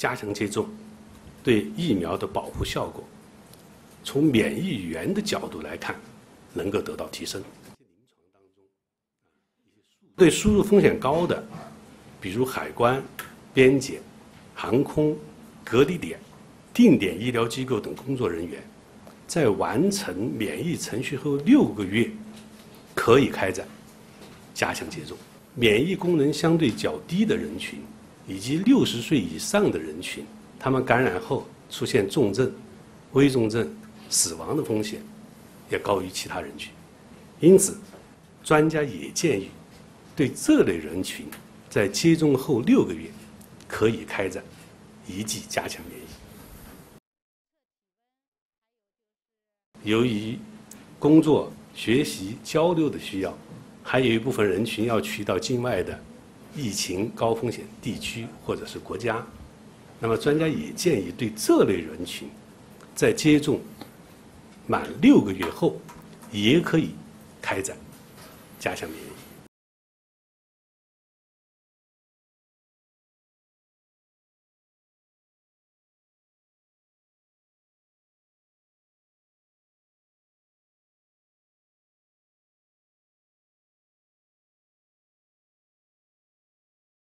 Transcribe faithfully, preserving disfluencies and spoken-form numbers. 加强接种，对疫苗的保护效果，从免疫源的角度来看，能够得到提升。对输入风险高的，比如海关、边检、航空、隔离点、定点医疗机构等工作人员，在完成免疫程序后六个月，可以开展加强接种。 免疫功能相对较低的人群，以及六十岁以上的人群，他们感染后出现重症、危重症、死亡的风险也高于其他人群。因此，专家也建议，对这类人群，在接种后六个月，可以开展一剂加强免疫。由于工作、学习、交流的需要， 还有一部分人群要去到境外的疫情高风险地区或者是国家，那么专家也建议对这类人群，在接种满六个月后，也可以开展加强免疫。